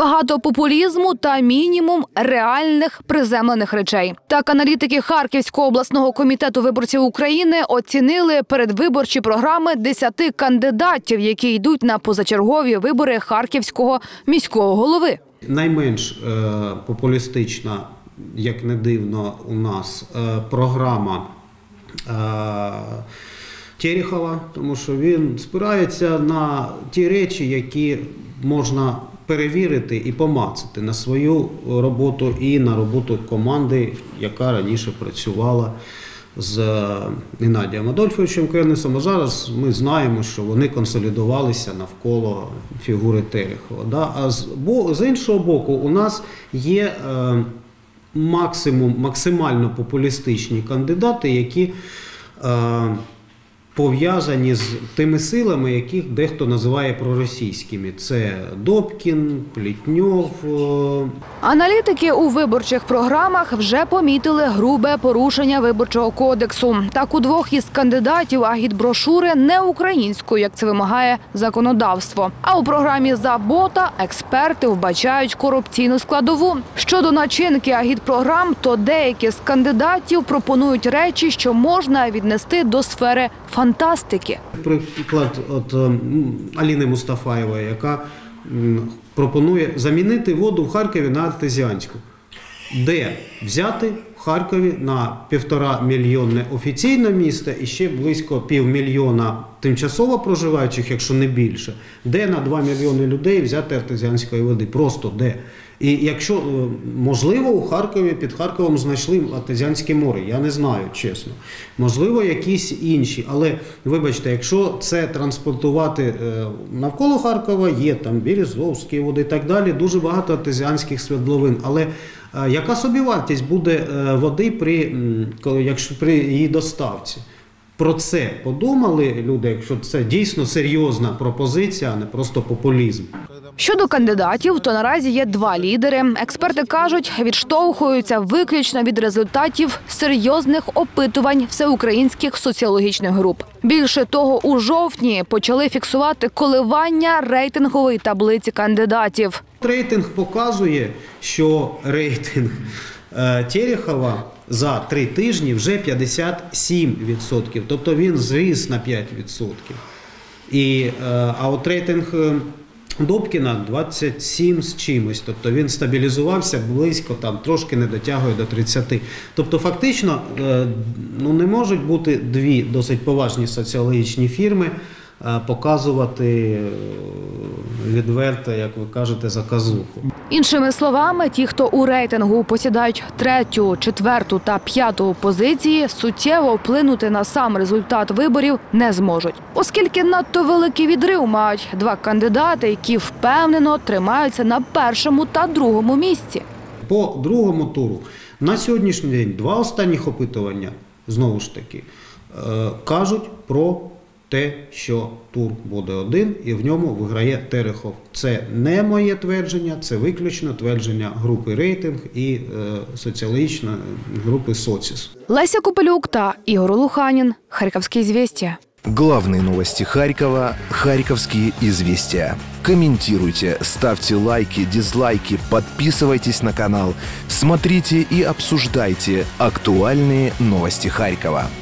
Багато популізму та мінімум реальних приземлених речей. Так аналітики Харківського обласного комітету виборців України оцінили передвиборчі програми 10 кандидатів, які йдуть на позачергові вибори Харківського міського голови. Найменш популістична, як не дивно, у нас програма Терехова, тому що він спирається на ті речі, які можна перевірити і помацати на свою роботу і на роботу команди, яка раніше працювала з Геннадієм Адольфовичем Кернесом. А зараз ми знаємо, що вони консолідувалися навколо фігури Терехова. А з іншого боку, у нас є максимально популістичні кандидати, які пов'язані з тими силами, яких дехто називає проросійськими. Це Добкін, Плетнев. Аналітики у виборчих програмах вже помітили грубе порушення Виборчого кодексу. Так, у двох із кандидатів агітброшури не українською, як це вимагає законодавство. А у програмі «Забота» експерти вбачають корупційну складову. Щодо начинки агітпрограм, то деякі з кандидатів пропонують речі, що можна віднести до сфери фантастики. Приклад Аліни Мустафаєвої, яка пропонує замінити воду в Харкові на артезіанську. Де взяти в Харкові на 1,5 мільйона офіційне місто і ще близько 500 000 тимчасово проживаючих, якщо не більше, де на 2 мільйони людей взяти артезіанської води, просто де. І якщо, можливо, у Харкові, під Харковом знайшли артезіанське море, я не знаю, чесно. Можливо, якісь інші, але, вибачте, якщо це транспортувати навколо Харкова, є там Березовські води і так далі, дуже багато артезіанських свердловин, але яка собівартість буде води при її доставці? Про це подумали люди, якщо це дійсно серйозна пропозиція, а не просто популізм. Щодо кандидатів, то наразі є два лідери. Експерти кажуть, відштовхуються виключно від результатів серйозних опитувань всеукраїнських соціологічних груп. Більше того, у жовтні почали фіксувати коливання рейтингової таблиці кандидатів. Рейтинг показує, що рейтинг Терехова за 3 тижні вже 57%, тобто він зріс на 5%. А от рейтинг Добкіна 27 з чимось, тобто він стабілізувався близько, там трошки не дотягує до 30. Тобто фактично не можуть бути дві досить поважні соціологічні фірми показувати відверто, як ви кажете, заказуху. Іншими словами, ті, хто у рейтингу посідають 3-ю, 4-ю та 5-ю позиції, суттєво вплинути на сам результат виборів не зможуть. Оскільки надто великий відрив мають два кандидати, які впевнено тримаються на 1-му та 2-му місці. По 2-му туру на сьогоднішній день 2 останніх опитування, знову ж таки, кажуть про те, що тур буде один і в ньому виграє Терехов. Це не моє твердження, це виключно твердження групи «Рейтинг» і соціологічної групи «СОЦИС». Леся Kupelюк та Игор Луханин. Харьковские известия. Главные новости Харькова. Харьковские известия. Комментируйте, ставьте лайки, дизлайки, подписывайтесь на канал, смотрите и обсуждайте актуальные новости Харькова.